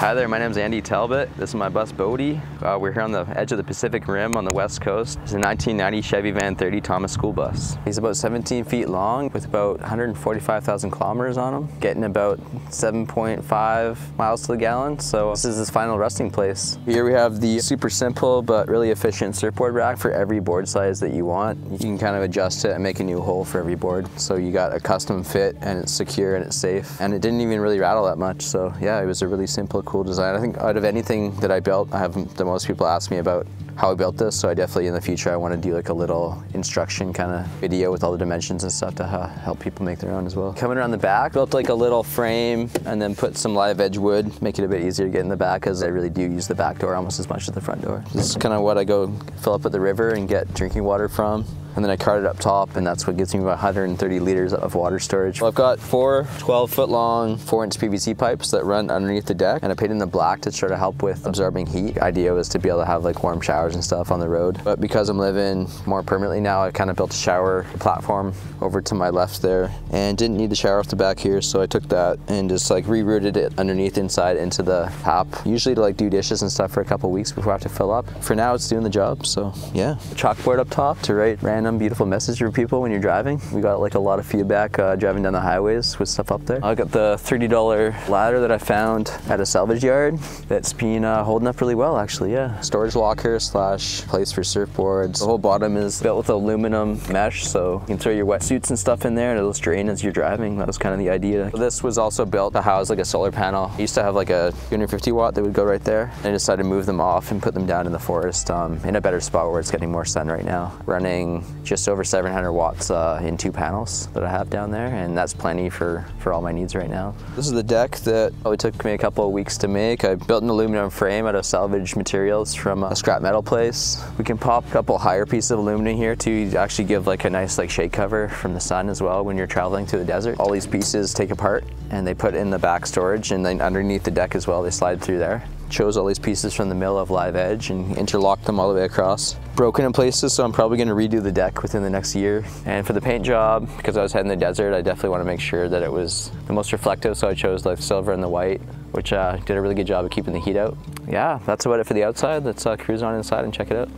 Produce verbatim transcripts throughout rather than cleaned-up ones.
Hi there, my name is Andy Talbot. This is my bus Bodie. Uh, we're here on the edge of the Pacific Rim on the west coast. It's a nineteen ninety Chevy Van thirty Thomas school bus. He's about seventeen feet long with about one hundred forty-five thousand kilometers on him, getting about seven point five miles to the gallon. So this is his final resting place. Here we have the super simple but really efficient surfboard rack for every board size that you want. You can kind of adjust it and make a new hole for every board. So you got a custom fit and it's secure and it's safe. And it didn't even really rattle that much. So yeah, it was a really simple, cool design. I think out of anything that I built, I have the most people ask me about how I built this, so I definitely in the future I want to do like a little instruction kind of video with all the dimensions and stuff to uh, help people make their own as well. Coming around the back, built like a little frame and then put some live edge wood, make it a bit easier to get in the back because I really do use the back door almost as much as the front door. This is kind of what I go fill up at the river and get drinking water from. And then I cart it up top, and that's what gets me about one hundred thirty liters of water storage. Well, I've got four twelve foot long, four inch P V C pipes that run underneath the deck, and I painted them black to try to help with absorbing heat. The idea was to be able to have like warm showers and stuff on the road. But because I'm living more permanently now, I kind of built a shower platform over to my left there, and didn't need the shower off the back here, so I took that and just like rerouted it underneath inside into the tap. Usually to like do dishes and stuff for a couple weeks before I have to fill up. For now, it's doing the job, so yeah. Chalkboard up top to write random beautiful message for people when you're driving. We got like a lot of feedback uh, driving down the highways with stuff up there. I got the thirty dollar ladder that I found at a salvage yard that's been uh, holding up really well actually, yeah. Storage locker slash place for surfboards. The whole bottom is built with aluminum mesh, so you can throw your wetsuits and stuff in there and it'll drain as you're driving. That was kind of the idea. This was also built to house like a solar panel. I used to have like a two hundred fifty watt that would go right there, and I decided to move them off and put them down in the forest um, in a better spot where it's getting more sun right now. Running just over seven hundred watts uh, in two panels that I have down there, and that's plenty for, for all my needs right now. This is the deck that oh, it took me a couple of weeks to make. I built an aluminum frame out of salvaged materials from a scrap metal place. We can pop a couple higher pieces of aluminum here to actually give like a nice like shade cover from the sun as well when you're traveling through the desert. All these pieces take apart and they put in the back storage, and then underneath the deck as well they slide through there. Chose all these pieces from the mill of live edge and interlocked them all the way across. Broken in places, so I'm probably going to redo the deck within the next year. And for the paint job, because I was heading the desert, I definitely want to make sure that it was the most reflective, so I chose like silver and the white, which uh, did a really good job of keeping the heat out. Yeah, that's about it for the outside. Let's uh, cruise on inside and check it out.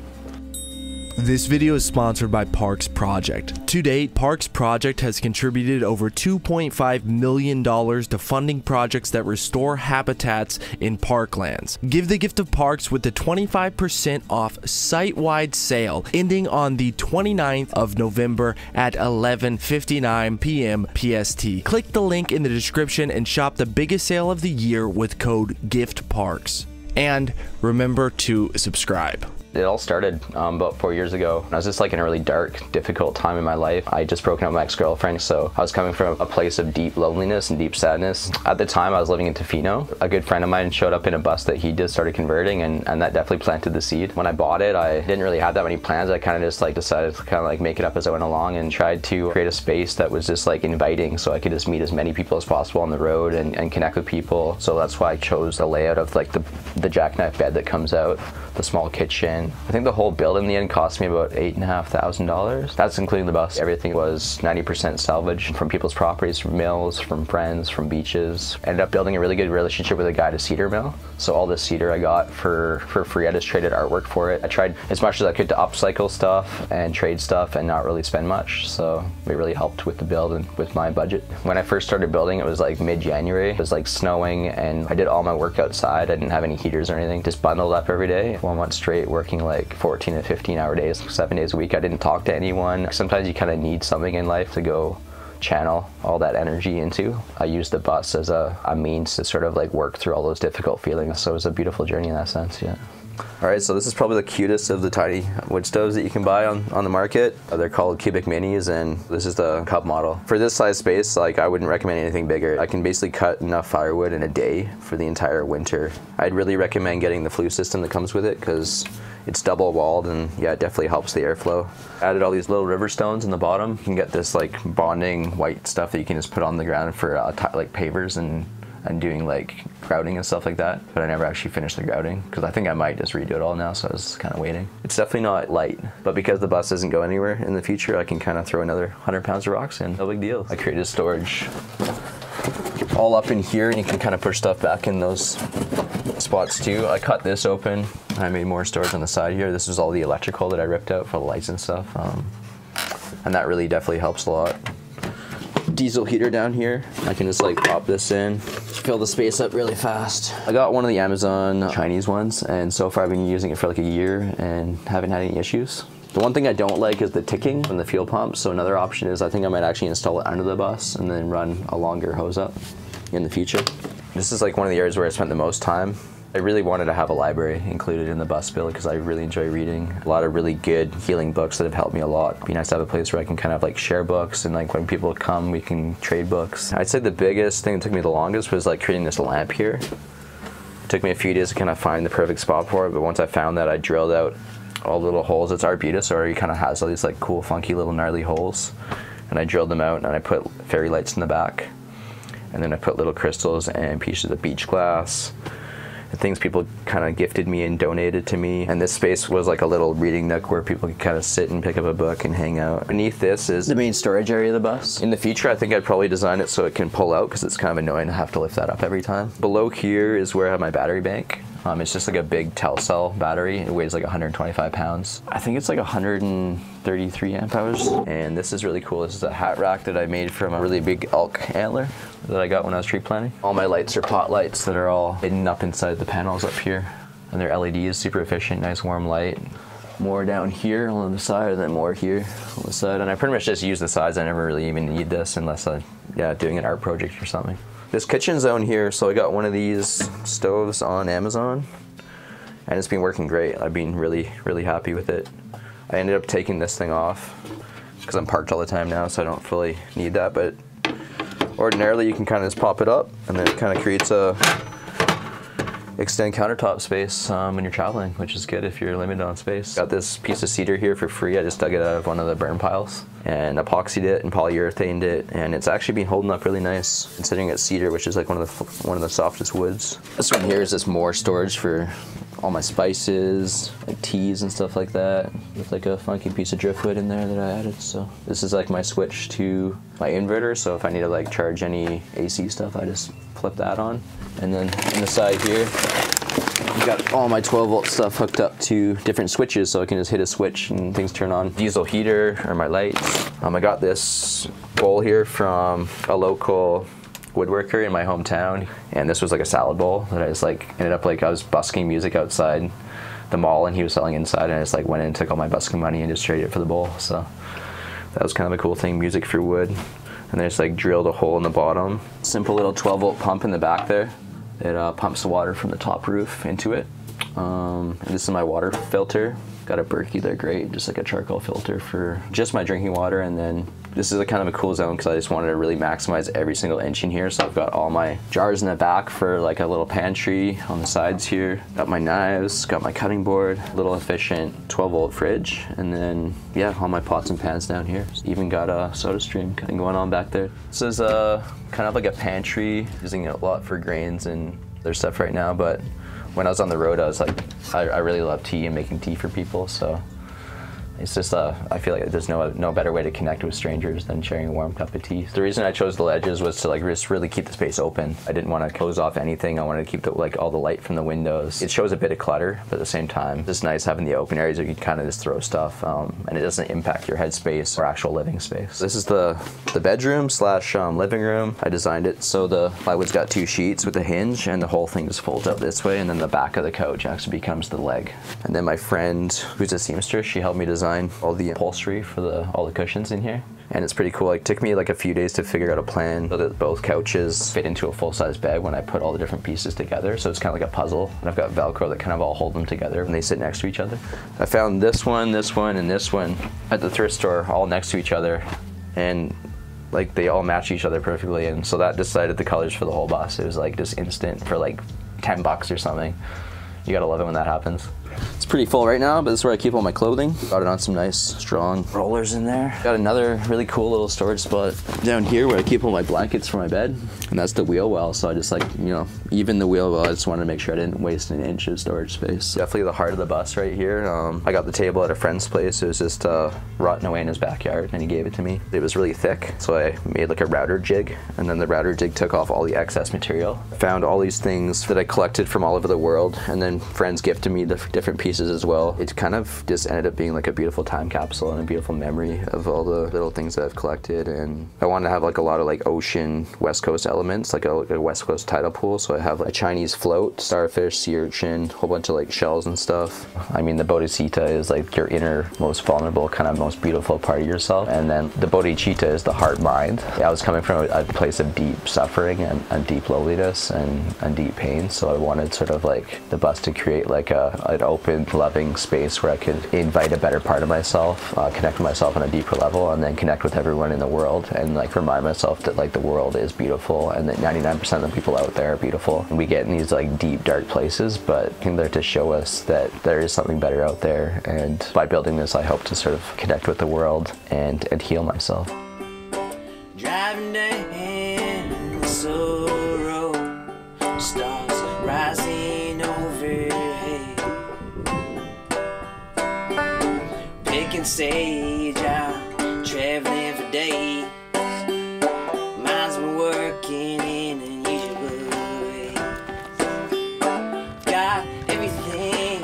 This video is sponsored by Parks Project. To date, Parks Project has contributed over two point five million dollars to funding projects that restore habitats in parklands. Give the gift of parks with the twenty-five percent off site-wide sale ending on the twenty-ninth of November at eleven fifty-nine p m P S T. Click the link in the description and shop the biggest sale of the year with code GIFTPARKS. And remember to subscribe. It all started um, about four years ago. I was just like in a really dark, difficult time in my life. I had just broken up with my ex-girlfriend, so I was coming from a place of deep loneliness and deep sadness. At the time, I was living in Tofino. A good friend of mine showed up in a bus that he just started converting, and, and that definitely planted the seed. When I bought it, I didn't really have that many plans. I kind of just like decided to kind of like make it up as I went along and tried to create a space that was just like inviting, so I could just meet as many people as possible on the road and, and connect with people. So that's why I chose the layout of like the, the jackknife bed that comes out, the small kitchen. I think the whole build in the end cost me about eight and a half thousand dollars. That's including the bus. Everything was ninety percent salvage from people's properties, from mills, from friends, from beaches. Ended up building a really good relationship with a guy at a cedar mill. So all this cedar I got for, for free. I just traded artwork for it. I tried as much as I could to upcycle stuff and trade stuff and not really spend much. So it really helped with the build and with my budget. When I first started building, it was like mid-January. It was like snowing, and I did all my work outside. I didn't have any heaters or anything. Just bundled up every day. One month straight working like fourteen and fifteen hour days, seven days a week. I didn't talk to anyone. Sometimes you kind of need something in life to go channel all that energy into. I used the bus as a, a means to sort of like work through all those difficult feelings. So it was a beautiful journey in that sense, yeah. All right, so this is probably the cutest of the tiny wood stoves that you can buy on, on the market. They're called Cubic Minis, and this is the cup model. For this size space, like I wouldn't recommend anything bigger. I can basically cut enough firewood in a day for the entire winter. I'd really recommend getting the flue system that comes with it because it's double walled, and yeah, it definitely helps the airflow. Added all these little river stones in the bottom. You can get this like bonding white stuff that you can just put on the ground for uh, like pavers and and doing like grouting and stuff like that, but I never actually finished the grouting because I think I might just redo it all now, so I was kind of waiting. It's definitely not light, but because the bus doesn't go anywhere in the future, I can kind of throw another one hundred pounds of rocks in, no big deal. I created storage all up in here, and you can kind of push stuff back in those spots too. I cut this open. I made more storage on the side here. This was all the electrical that I ripped out for the lights and stuff. Um, and that really definitely helps a lot. Diesel heater down here. I can just like pop this in, fill the space up really fast. I got one of the Amazon Chinese ones, and so far I've been using it for like a year and haven't had any issues. The one thing I don't like is the ticking from the fuel pump. So another option is I think I might actually install it under the bus and then run a longer hose up in the future. This is like one of the areas where I spent the most time. I really wanted to have a library included in the bus build because I really enjoy reading. A lot of really good healing books that have helped me a lot. It'd be nice to have a place where I can kind of like share books, and like when people come, we can trade books. I'd say the biggest thing that took me the longest was like creating this lamp here. It took me a few days to kind of find the perfect spot for it, but once I found that, I drilled out all the little holes. It's Arbutus, so it already kind of has all these like cool, funky little gnarly holes. And I drilled them out and I put fairy lights in the back. And then I put little crystals and pieces of beach glass. The things people kind of gifted me and donated to me. And this space was like a little reading nook where people could kind of sit and pick up a book and hang out. Beneath this is the main storage area of the bus. In the future, I think I'd probably design it so it can pull out, because it's kind of annoying to have to lift that up every time. Below here is where I have my battery bank. Um, it's just like a big Telcel battery. It weighs like one hundred twenty-five pounds. I think it's like one hundred thirty-three amp hours. And this is really cool. This is a hat rack that I made from a really big elk antler that I got when I was tree planting. All my lights are pot lights that are all hidden up inside the panels up here. And they're L E Ds, super efficient, nice warm light. More down here on the side, and then more here on the side. And I pretty much just use the sides. I never really even need this unless I'm yeah, doing an art project or something. This kitchen zone here, so I got one of these stoves on Amazon, and it's been working great. I've been really, really happy with it. I ended up taking this thing off because I'm parked all the time now, so I don't fully need that, but ordinarily you can kind of just pop it up, and then it kind of creates a extend countertop space um, when you're traveling, which is good if you're limited on space. Got this piece of cedar here for free. I just dug it out of one of the burn piles and epoxied it and polyurethaned it, and it's actually been holding up really nice considering it's cedar, which is like one of the one of the softest woods. This one here is just more storage for all my spices, like teas and stuff like that, with like a funky piece of driftwood in there that I added. So this is like my switch to my inverter, so if I need to like charge any A C stuff, I just flip that on. And then on the side here, I've got all my twelve volt stuff hooked up to different switches, so I can just hit a switch and things turn on. Diesel heater or my lights. Um, I got this bowl here from a local woodworker in my hometown, and this was like a salad bowl that I just like ended up like I was busking music outside the mall, and he was selling inside, and I just like went in and took all my busking money and just traded it for the bowl. So that was kind of a cool thing, music for wood. And I just like drilled a hole in the bottom. Simple little twelve volt pump in the back there. It uh, pumps water from the top roof into it. Um, and this is my water filter. Got a Berkey, they're great, just like a charcoal filter for just my drinking water. And then this is a kind of a cool zone because I just wanted to really maximize every single inch in here. So I've got all my jars in the back for like a little pantry on the sides here. Got my knives, got my cutting board, little efficient twelve volt fridge. And then yeah, all my pots and pans down here. Even got a SodaStream thing going on back there. This is a kind of like a pantry, using it a lot for grains and other stuff right now, but when I was on the road, I was like, I, I really love tea and making tea for people, so it's just, uh, I feel like there's no no better way to connect with strangers than sharing a warm cup of tea. The reason I chose the ledges was to like just really keep the space open. I didn't want to close off anything. I wanted to keep the, like all the light from the windows. It shows a bit of clutter, but at the same time, it's nice having the open areas where you can kind of just throw stuff, um, and it doesn't impact your headspace or actual living space. This is the the bedroom slash um, living room. I designed it so the plywood's got two sheets with a hinge, and the whole thing just folds up this way, and then the back of the couch actually becomes the leg. And then my friend, who's a seamstress, she helped me design all the upholstery for the all the cushions in here, and it's pretty cool. It took me like a few days to figure out a plan so that both couches fit into a full-size bed when I put all the different pieces together, so it's kind of like a puzzle, and I've got Velcro that kind of all hold them together when they sit next to each other. I found this one, this one, and this one at the thrift store all next to each other, and like they all match each other perfectly, and so that decided the colors for the whole bus. It was like just instant for like ten bucks or something. You gotta love it when that happens. It's pretty full right now, but this is where I keep all my clothing. Got it on some nice, strong rollers in there. Got another really cool little storage spot down here where I keep all my blankets for my bed, and that's the wheel well. So I just like, you know, even the wheel well, I just wanted to make sure I didn't waste an inch of storage space. Definitely the heart of the bus right here. Um, I got the table at a friend's place. It was just uh, rotting away in his backyard, and he gave it to me. It was really thick, so I made like a router jig, and then the router jig took off all the excess material. I found all these things that I collected from all over the world, and then friends gifted me the different pieces as well. It kind of just ended up being like a beautiful time capsule and a beautiful memory of all the little things that I've collected. And I wanted to have like a lot of like ocean West Coast elements, like a, a West Coast tidal pool. So I have like a Chinese float, starfish, sea urchin, a whole bunch of like shells and stuff. I mean, the bodhicitta is like your inner most vulnerable, kind of most beautiful part of yourself. And then the bodhicitta is the heart mind. I was coming from a place of deep suffering and, and deep loneliness and, and deep pain. So I wanted sort of like the bus to create like a, an open, loving space where I could invite a better part of myself, uh, connect with myself on a deeper level, and then connect with everyone in the world, and like remind myself that like the world is beautiful and that ninety-nine percent of the people out there are beautiful. And we get in these like deep, dark places, but they're there to show us that there is something better out there. And by building this, I hope to sort of connect with the world and, and heal myself. Driving down the road, stars rising overhead, picking sage out, traveling for days. Mind's been working in unusual ways. Got everything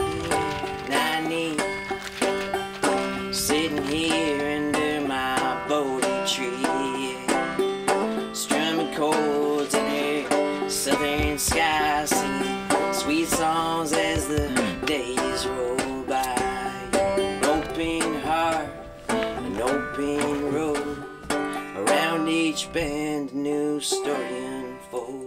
I need, sitting here under my Bodhi tree. Cold in southern skies, singing sweet songs as the days roll by. An open heart, an open road, around each bend, a new story unfolds.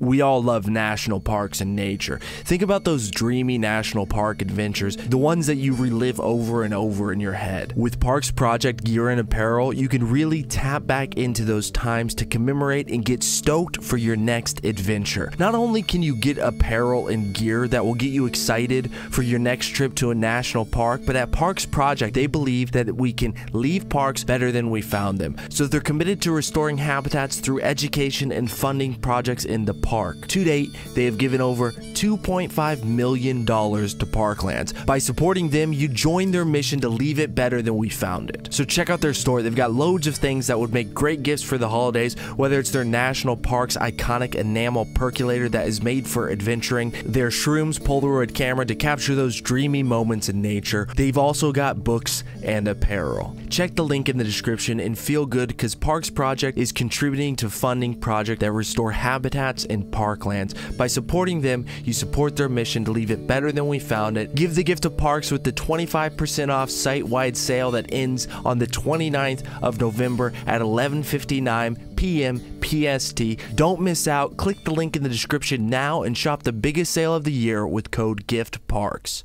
We all love national parks and nature. Think about those dreamy national park adventures, the ones that you relive over and over in your head. With Parks Project gear and apparel, you can really tap back into those times to commemorate and get stoked for your next adventure. Not only can you get apparel and gear that will get you excited for your next trip to a national park, but at Parks Project, they believe that we can leave parks better than we found them. So they're committed to restoring habitats through education and funding projects in the park. Park. To date, they have given over two point five million dollars to parklands. By supporting them, you join their mission to leave it better than we found it. So check out their store. They've got loads of things that would make great gifts for the holidays, whether it's their national park's iconic enamel percolator that is made for adventuring, their Shrooms Polaroid camera to capture those dreamy moments in nature. They've also got books and apparel. Check the link in the description and feel good because Parks Project is contributing to funding projects that restore habitats and parklands. By supporting them, you support their mission to leave it better than we found it. Give the gift of parks with the twenty-five percent off site-wide sale that ends on the twenty-ninth of November at eleven fifty-nine p m P S T. Don't miss out. Click the link in the description now and shop the biggest sale of the year with code GIFTPARKS.